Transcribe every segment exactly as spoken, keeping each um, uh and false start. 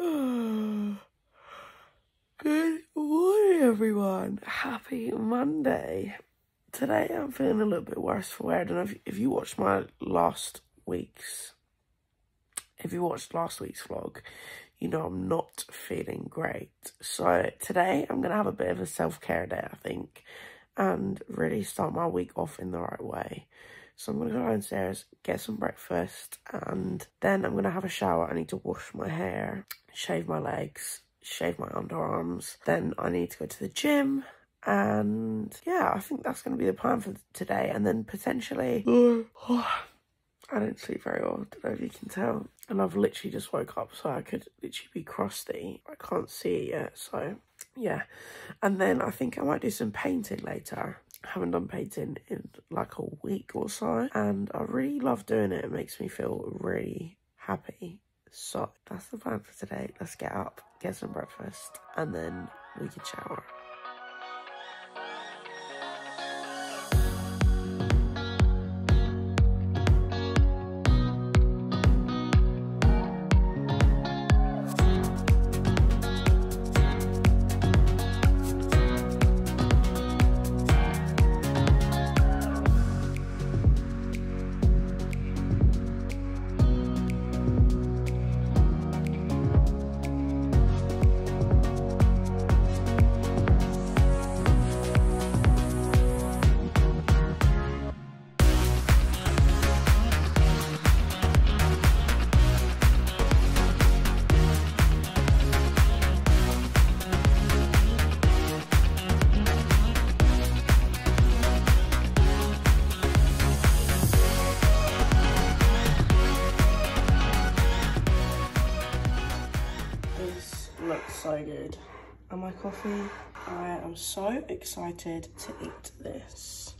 Good morning, everyone. Happy Monday. Today I'm feeling a little bit worse for wear. I don't know if, if you watched my last week's, if you watched last week's vlog, you know I'm not feeling great. So today I'm going to have a bit of a self-care day, I think, and really start my week off in the right way. So I'm going to go downstairs, get some breakfast, and then I'm going to have a shower. I need to wash my hair, shave my legs, shave my underarms. Then I need to go to the gym. And yeah, I think that's going to be the plan for today. And then potentially, oh, I don't sleep very well. I don't know if you can tell. And I've literally just woke up, so I could literally be crusty. I can't see it yet, so yeah. And then I think I might do some painting later. I haven't done painting in like a week or so, and I really love doing it. It makes me feel really happy. So that's the plan for today. Let's get up, get some breakfast, and then we can shower. So good. And my coffee. I am so excited to eat this.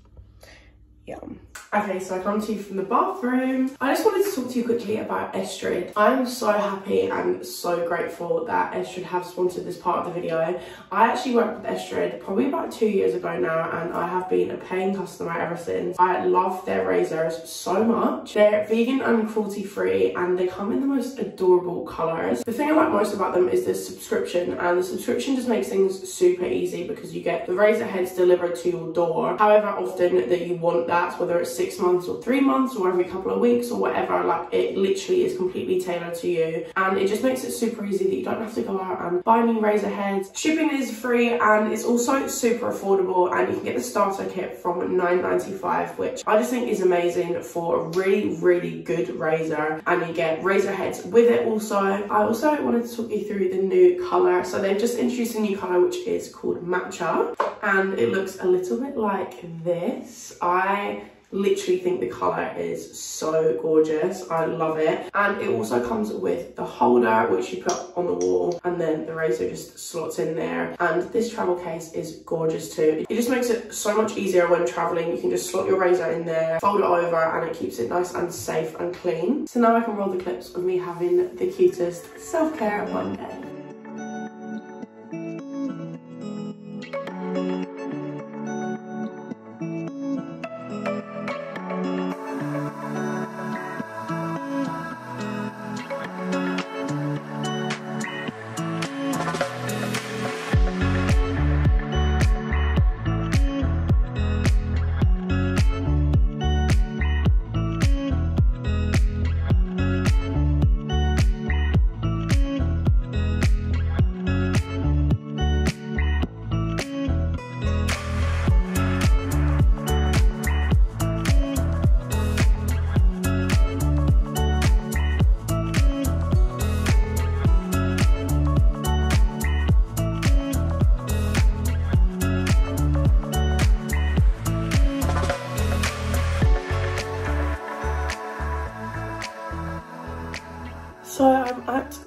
Yum. Okay, so I come to you from the bathroom. I just wanted to talk to you quickly about Estrid. I'm so happy and so grateful that Estrid have sponsored this part of the video. I actually worked with Estrid probably about two years ago now, and I have been a paying customer ever since. I love their razors so much. They're vegan and cruelty free, and they come in the most adorable colours. The thing I like most about them is the subscription, and the subscription just makes things super easy because you get the razor heads delivered to your door, however often that you want that, whether it's six months or three months or every couple of weeks or whatever. Like, it literally is completely tailored to you, and it just makes it super easy that you don't have to go out and buy new razor heads. Shipping is free, and it's also super affordable, and you can get the starter kit from nine ninety-five, which I just think is amazing for a really really good razor, and you get razor heads with it also. I also wanted to talk you through the new colour. So they've just introduced a new colour which is called Matcha, and it looks a little bit like this. I literally think the colour is so gorgeous. I love it. And it also comes with the holder, which you put on the wall, and then the razor just slots in there. And this travel case is gorgeous too. It just makes it so much easier when travelling. You can just slot your razor in there, fold it over, and it keeps it nice and safe and clean. So now I can roll the clips of me having the cutest self-care Monday.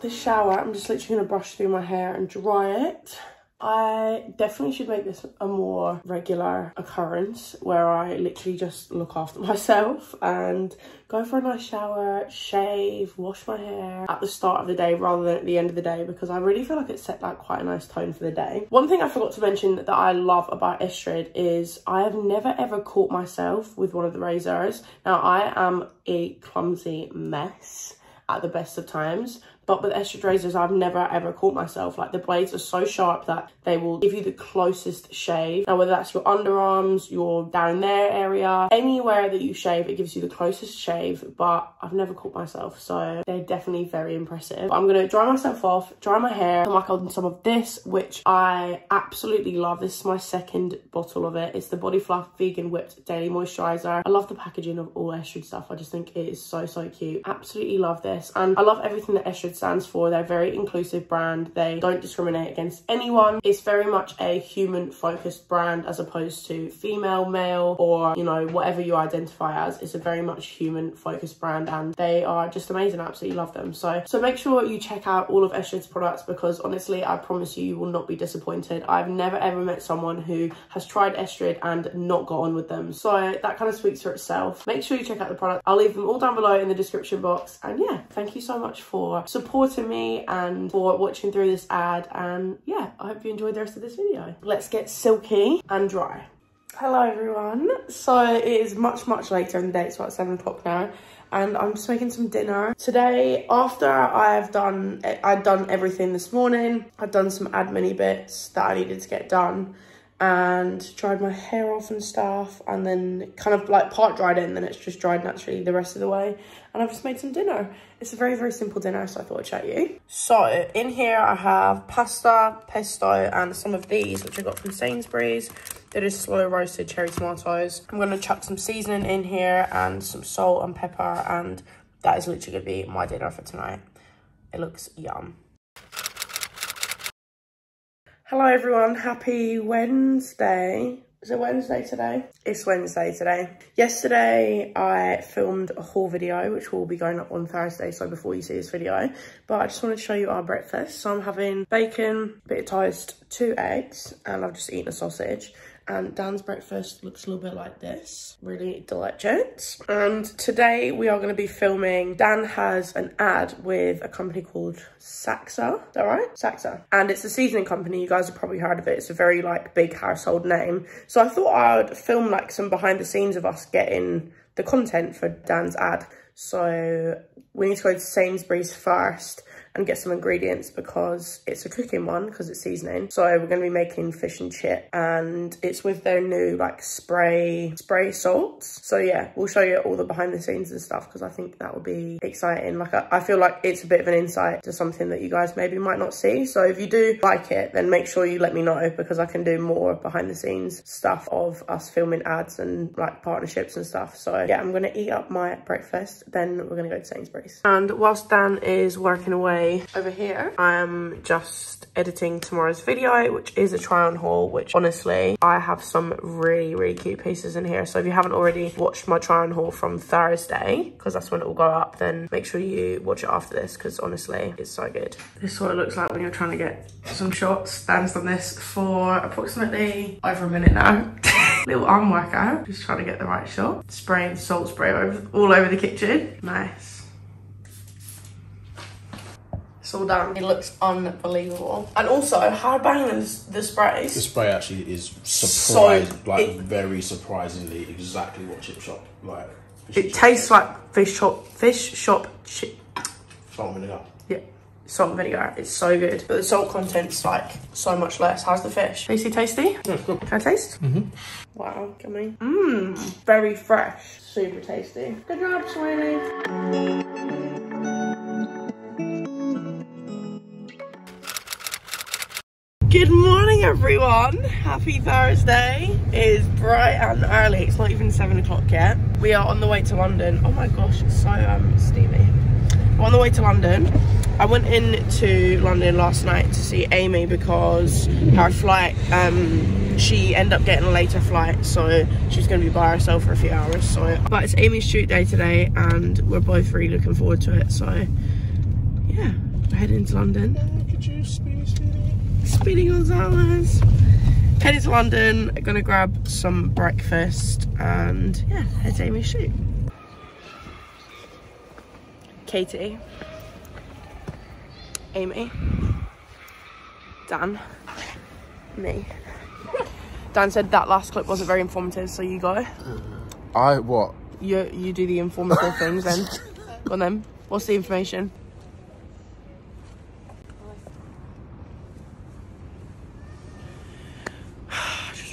The shower, I'm just literally gonna brush through my hair and dry it. I definitely should make this a more regular occurrence where I literally just look after myself and go for a nice shower, shave, wash my hair at the start of the day rather than at the end of the day, because I really feel like it set like quite a nice tone for the day. One thing I forgot to mention that I love about Estrid is I have never ever caught myself with one of the razors. Now I am a clumsy mess at the best of times, But with Estrid razors, I've never ever caught myself. Like, the blades are so sharp that they will give you the closest shave. Now, whether that's your underarms, your down there area, anywhere that you shave, it gives you the closest shave, but I've never caught myself. So they're definitely very impressive. But I'm gonna dry myself off, dry my hair, come back on some of this, which I absolutely love. This is my second bottle of it. It's the Body Fluff Vegan Whipped Daily Moisturizer. I love the packaging of all Estrid stuff. I just think it is so, so cute. Absolutely love this. And I love everything that Estrid stands for. They're a very inclusive brand. They don't discriminate against anyone. It's very much a human focused brand as opposed to female, male, or, you know, whatever you identify as. It's a very much human focused brand and they are just amazing. I absolutely love them. So, so make sure you check out all of Estrid's products because honestly, I promise you, you will not be disappointed. I've never ever met someone who has tried Estrid and not got on with them. So that kind of speaks for itself. Make sure you check out the product. I'll leave them all down below in the description box. And yeah, thank you so much for supporting me and for watching through this ad. And yeah, I hope you enjoyed the rest of this video. Let's get silky and dry. Hello everyone. So it is much, much later in the day. It's about seven o'clock now. And I'm just making some dinner. Today, after I've done, I'd done everything this morning. I'd done some admin-y bits that I needed to get done. And dried my hair off and stuff, and then kind of like part dried it, and then it's just dried naturally the rest of the way. And I've just made some dinner. It's a very, very simple dinner, so I thought I'd show you. So in here I have pasta, pesto, and some of these, which I got from Sainsbury's. They're just slow roasted cherry tomatoes. I'm gonna chuck some seasoning in here and some salt and pepper, and that is literally gonna be my dinner for tonight. It looks yum. Hello everyone, happy Wednesday. Is it Wednesday today? It's Wednesday today. Yesterday I filmed a haul video, which will be going up on Thursday, so before you see this video. But I just wanted to show you our breakfast. So I'm having bacon, a bit of toast, two eggs, and I've just eaten a sausage. And Dan's breakfast looks a little bit like this. Really delicious. And today we are going to be filming. Dan has an ad with a company called Saxa. Is that right? Saxa. And it's a seasoning company. You guys have probably heard of it. It's a very like big household name. So I thought I would film like some behind the scenes of us getting the content for Dan's ad. So we need to go to Sainsbury's first and get some ingredients because it's a cooking one, because it's seasoning. So we're going to be making fish and chip, and it's with their new like spray spray salts. So yeah, we'll show you all the behind the scenes and stuff because I think that would be exciting. Like I, I feel like it's a bit of an insight to something that you guys maybe might not see. So if you do like it, then make sure you let me know because I can do more behind the scenes stuff of us filming ads and like partnerships and stuff. So yeah, I'm going to eat up my breakfast, then we're going to go to Sainsbury's. And whilst Dan is working away over here, I am just editing tomorrow's video, which is a try on haul, which honestly I have some really really cute pieces in here. So if you haven't already watched my try on haul from Thursday, because that's when it will go up, then make sure you watch it after this because honestly it's so good. This is what it looks like when you're trying to get some shots. Dan's done this for approximately over a minute now. Little arm workout, just trying to get the right shot. Spraying salt spray over, all over the kitchen. Nice. It's all done. It looks unbelievable. And also, how banging is the spray? The spray actually is surprised, so like it, very surprisingly exactly what chip shop like. It tastes chip. Like fish shop, fish shop chip. Salt and vinegar. Yeah, salt and vinegar. It's so good, but the salt content's like so much less. How's the fish? Tasty, tasty. Yeah, it's good. Can I taste? Mm-hmm. Wow, come on. Mmm, very fresh, super tasty. Good job, Sweeney. Good morning everyone, happy Thursday. It is bright and early, it's not even seven o'clock yet. We are on the way to London. Oh my gosh, it's so um, steamy. We're on the way to London. I went into London last night to see Amy because her flight, um, she ended up getting a later flight, so she's gonna be by herself for a few hours. So, but it's Amy's shoot day today and we're both really looking forward to it. So yeah, we're heading to London. Could you speedy, speedy? Speedy Gonzalez. Headed to London, gonna grab some breakfast and yeah, head to Amy's shoot. Katie, Amy, Dan, me. Dan said that last clip wasn't very informative, so you go. I what? You you do the informative things then. Go on then. What's the information?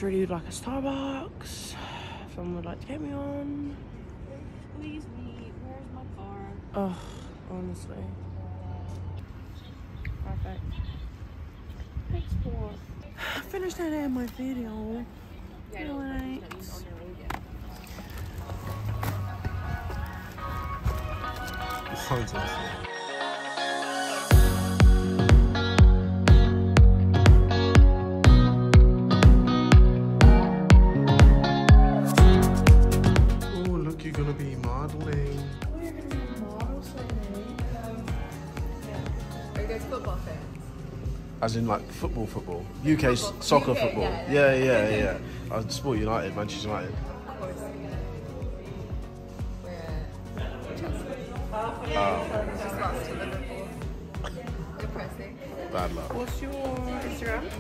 just really would like a Starbucks. If someone would like to get me on. Please me, where's my car? Ugh, oh, honestly. Perfect. Thanks for finished that in my video. Yeah, no, right. Sounds awesome. As in like football, football. U K football. Soccer, U K, football. Yeah, yeah, yeah. yeah, yeah. yeah. Uh, Sport United, Manchester United. Oh. Depressing. Bad luck. What's your Instagram?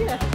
Yeah.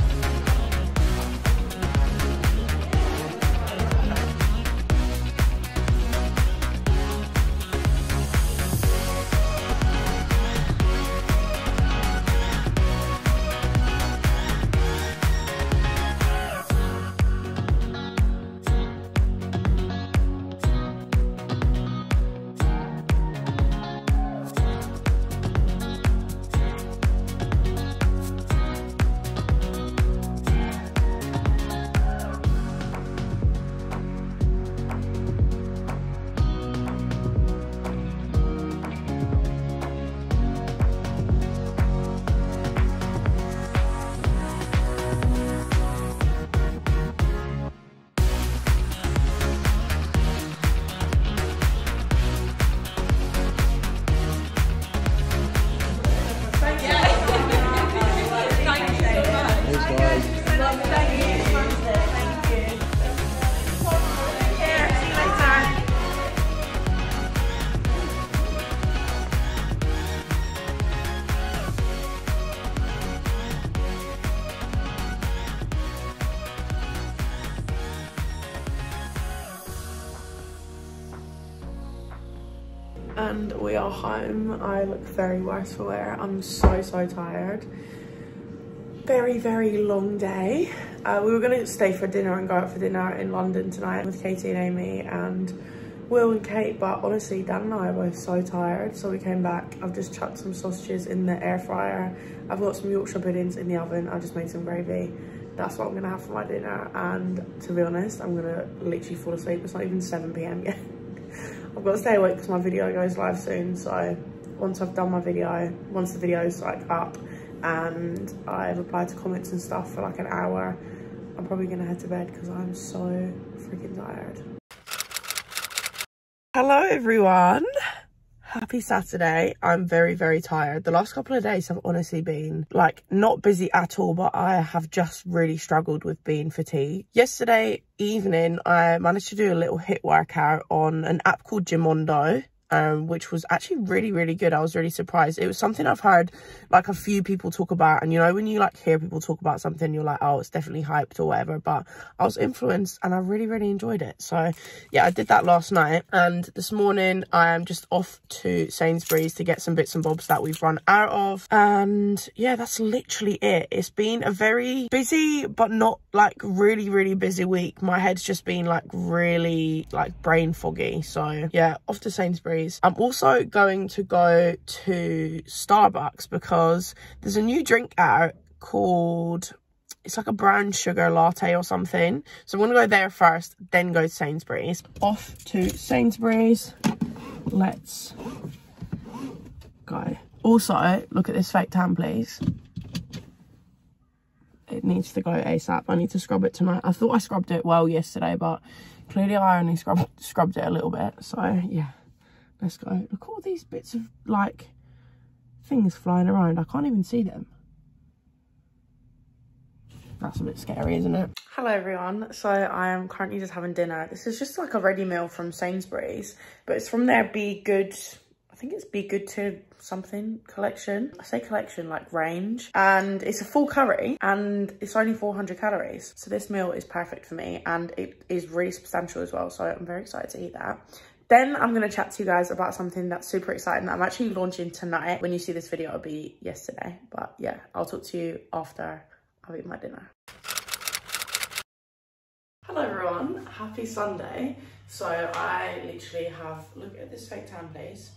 And we are home. I look very worse for wear. I'm so, so tired. Very, very long day. Uh, we were gonna stay for dinner and go out for dinner in London tonight with Katie and Amy and Will and Kate, but honestly, Dan and I are both so tired. So we came back. I've just chucked some sausages in the air fryer. I've got some Yorkshire puddings in the oven. I just made some gravy. That's what I'm gonna have for my dinner. And to be honest, I'm gonna literally fall asleep. It's not even seven p m yet. I've got to stay awake because my video goes live soon, so once I've done my video, once the video's like up and I've replied to comments and stuff for like an hour, I'm probably gonna head to bed because I'm so freaking tired. Hello everyone, happy Saturday. I'm very, very tired. The last couple of days have honestly been like not busy at all, but I have just really struggled with being fatigued. Yesterday evening, I managed to do a little HIIT workout on an app called Gymondo, um, which was actually really, really good. I was really surprised. It was something I've heard like a few people talk about. And you know, when you like hear people talk about something, you're like, oh, it's definitely hyped or whatever. But I was influenced and I really, really enjoyed it. So yeah, I did that last night. And this morning I am just off to Sainsbury's to get some bits and bobs that we've run out of. And yeah, that's literally it. It's been a very busy, but not like really, really busy week. My head's just been like really like brain foggy. So yeah, off to Sainsbury's. I'm also going to go to Starbucks because there's a new drink out called, it's like a brown sugar latte or something. So I'm gonna go there first, then go to Sainsbury's. Off to Sainsbury's. Let's go. Also, look at this fake tan, please. It needs to go ASAP. I need to scrub it tonight. I thought I scrubbed it well yesterday, but clearly I only scrubbed scrubbed it a little bit. So yeah, let's go. Look at all these bits of like things flying around. I can't even see them. That's a bit scary, isn't it? Hello everyone. So I am currently just having dinner. This is just like a ready meal from Sainsbury's, but it's from their Be Good, I think it's Be Good to something collection. I say collection, like range. And it's a full curry and it's only four hundred calories. So this meal is perfect for me and it is really substantial as well. So I'm very excited to eat that. Then I'm going to chat to you guys about something that's super exciting that I'm actually launching tonight. When you see this video, it'll be yesterday. But yeah, I'll talk to you after I've eaten my dinner. Hello everyone, happy Sunday. So I literally have, look at this fake tan place.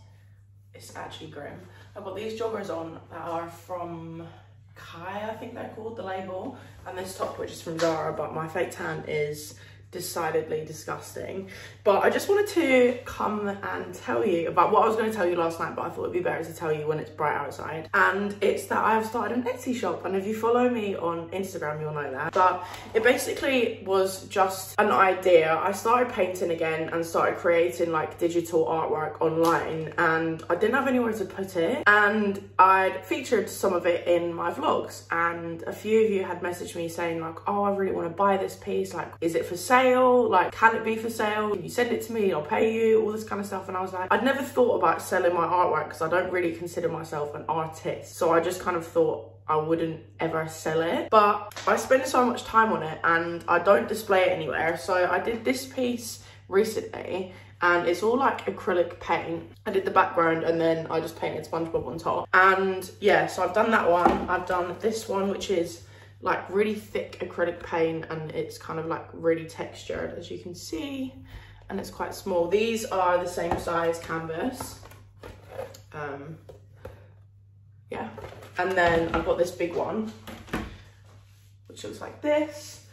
It's actually grim. I've got these joggers on that are from Kai, I think they're called, the label. And this top, which is from Zara, but my fake tan is decidedly disgusting. But I just wanted to come and tell you about what I was going to tell you last night, but I thought it'd be better to tell you when it's bright outside. And it's that I've started an Etsy shop, and if you follow me on Instagram you'll know that. But it basically was just an idea. I started painting again and started creating like digital artwork online, and I didn't have anywhere to put it, and I'd featured some of it in my vlogs, and a few of you had messaged me saying like, oh, I really want to buy this piece, like, is it for sale? Like, can it be for sale? You send it to me, I'll pay you, all this kind of stuff. And I was like, I'd never thought about selling my artwork because I don't really consider myself an artist. So I just kind of thought I wouldn't ever sell it. But I spend so much time on it and I don't display it anywhere. So I did this piece recently, and it's all like acrylic paint. I did the background and then I just painted SpongeBob on top. And yeah, so I've done that one. I've done this one, which is like really thick acrylic paint, and it's kind of like really textured, as you can see, and it's quite small. These are the same size canvas. Um, yeah, and then I've got this big one, which looks like this.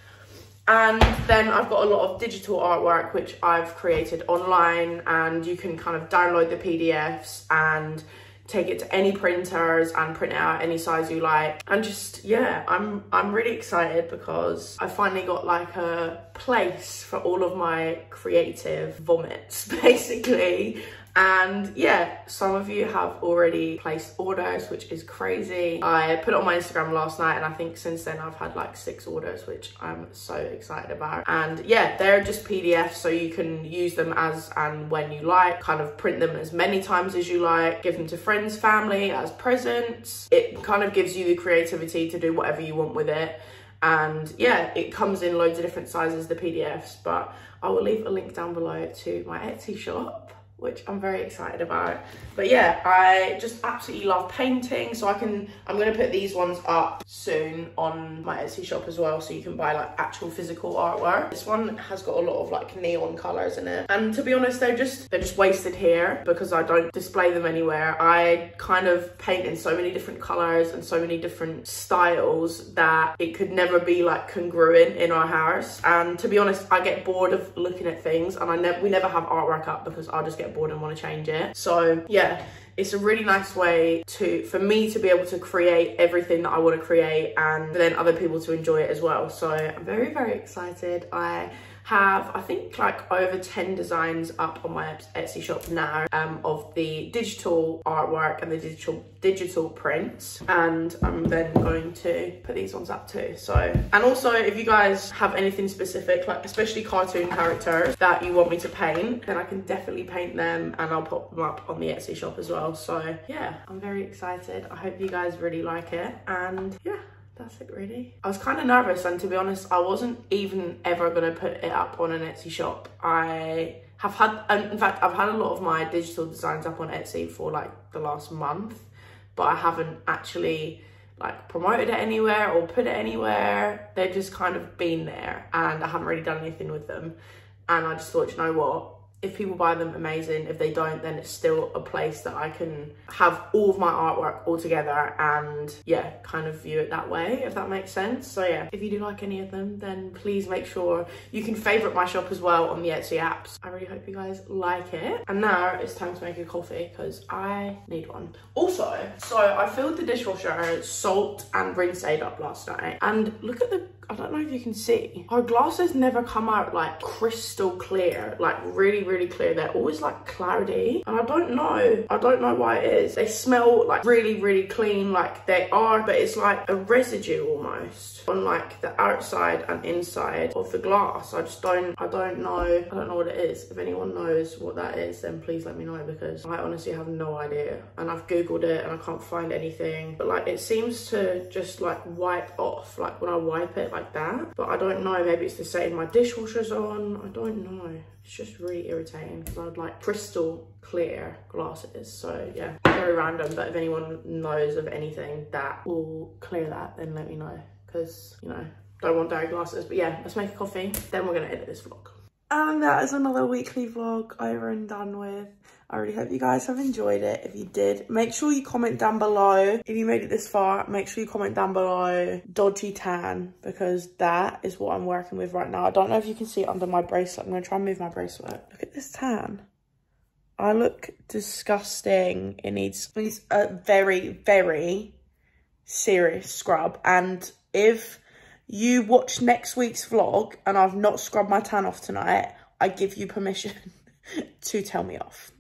And then I've got a lot of digital artwork, which I've created online, and you can kind of download the P D Fs and take it to any printers and print it out any size you like. And just, yeah, I'm I'm really excited because I finally got like a place for all of my creative vomits, basically. And yeah, some of you have already placed orders, which is crazy. I put it on my Instagram last night, and I think since then I've had like six orders, which I'm so excited about. And yeah, they're just P D Fs, so you can use them as and when you like, kind of print them as many times as you like, give them to friends, family as presents. It kind of gives you the creativity to do whatever you want with it. And yeah, it comes in loads of different sizes, the P D Fs, but I will leave a link down below to my Etsy shop, which I'm very excited about. But yeah, I just absolutely love painting. So I can, I'm gonna put these ones up soon on my Etsy shop as well, so you can buy like actual physical artwork. This one has got a lot of like neon colors in it. And to be honest, they're just, they're just wasted here because I don't display them anywhere. I kind of paint in so many different colors and so many different styles that it could never be like congruent in our house. And to be honest, I get bored of looking at things, and I ne we never have artwork up because I'll just get bored and want to change it. So yeah, it's a really nice way to for me to be able to create everything that I want to create, and then other people to enjoy it as well. So I'm very very excited. I have I think like over ten designs up on my Etsy shop now, um, of the digital artwork and the digital digital prints, and I'm then going to put these ones up too. So, and also if you guys have anything specific, like especially cartoon characters that you want me to paint, then I can definitely paint them and I'll pop them up on the Etsy shop as well. So yeah, I'm very excited. I hope you guys really like it, and yeah, that's it really. I was kind of nervous, and to be honest, I wasn't even ever going to put it up on an Etsy shop. I have had, in fact, I've had a lot of my digital designs up on Etsy for like the last month, but I haven't actually like promoted it anywhere or put it anywhere. They've just kind of been there and I haven't really done anything with them. And I just thought, you know what? If people buy them, amazing. If they don't, then it's still a place that I can have all of my artwork all together and yeah, kind of view it that way, if that makes sense. So yeah, if you do like any of them, then please make sure you can favorite my shop as well on the Etsy apps. I really hope you guys like it. And now it's time to make a coffee because I need one. Also, so I filled the dishwasher, salt and rinse aid up last night. And look at the, I don't know if you can see, our glasses never come out like crystal clear, like really, really really clear. They're always like cloudy, and I don't know I don't know why it is. They smell like really really clean, like they are, but it's like a residue almost on like the outside and inside of the glass. I just don't I don't know I don't know what it is. If anyone knows what that is, then please let me know, because I honestly have no idea, and I've googled it and I can't find anything. But like it seems to just like wipe off, like when I wipe it, like like that. But I don't know, maybe it's the setting my dishwasher's on. I don't know. It's just really irritating because I would like crystal clear glasses. So yeah, very random. But if anyone knows of anything that will clear that, then let me know. Because, you know, don't want dairy glasses. But yeah, let's make a coffee. Then we're going to edit this vlog. And that is another weekly vlog over and done with. I really hope you guys have enjoyed it. If you did, make sure you comment down below. If you made it this far, make sure you comment down below dodgy tan, because that is what I'm working with right now. I don't know if you can see it under my bracelet. I'm gonna try and move my bracelet. Look at this tan. I look disgusting. It needs, it needs a very, very serious scrub. And if you watch next week's vlog and I've not scrubbed my tan off tonight, I give you permission to tell me off.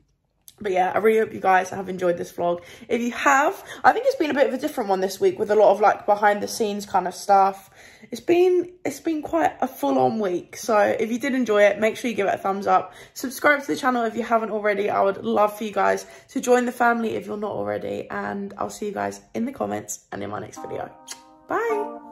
But yeah, I really hope you guys have enjoyed this vlog. If you have, I think it's been a bit of a different one this week with a lot of like behind the scenes kind of stuff. It's been, it's been quite a full on week. So if you did enjoy it, make sure you give it a thumbs up. Subscribe to the channel if you haven't already. I would love for you guys to join the family if you're not already. And I'll see you guys in the comments and in my next video. Bye.